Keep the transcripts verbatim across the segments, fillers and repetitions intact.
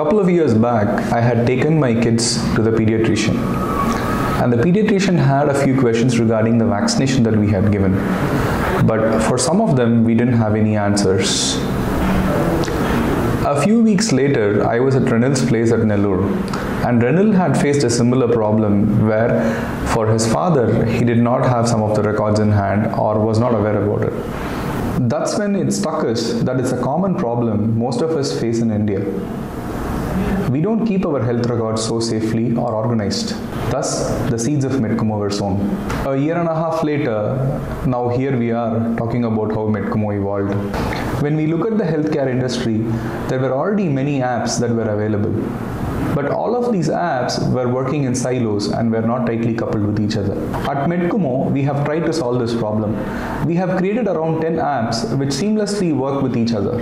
couple of years back, I had taken my kids to the pediatrician. And the pediatrician had a few questions regarding the vaccination that we had given. But for some of them, we didn't have any answers. A few weeks later, I was at Renil's place at Nellore, and Renil had faced a similar problem where, for his father, he did not have some of the records in hand or was not aware about it. That's when it struck us that it's a common problem most of us face in India. We don't keep our health records so safely or organized. Thus, the seeds of Medkumo were sown. A year and a half later, now here we are talking about how Medkumo evolved. When we look at the healthcare industry, there were already many apps that were available. But all of these apps were working in silos and were not tightly coupled with each other. At Medkumo, we have tried to solve this problem. We have created around ten apps which seamlessly work with each other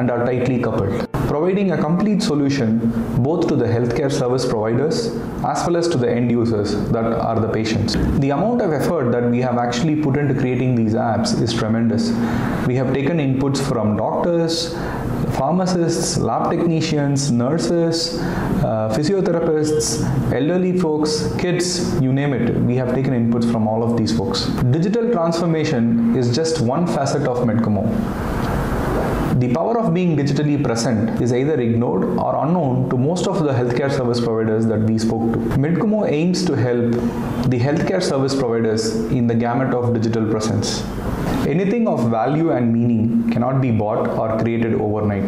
and are tightly coupled, providing a complete solution both to the healthcare service providers as well as to the end users that are the patients. The amount of effort that we have actually put into creating these apps is tremendous. We have taken inputs from doctors, pharmacists, lab technicians, nurses, uh, physiotherapists, elderly folks, kids, you name it. We have taken inputs from all of these folks. Digital transformation is just one facet of Medkumo. The power of being digitally present is either ignored or unknown to most of the healthcare service providers that we spoke to. Medkumo aims to help the healthcare service providers in the gamut of digital presence. Anything of value and meaning cannot be bought or created overnight.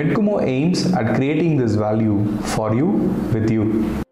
Medkumo aims at creating this value for you, with you.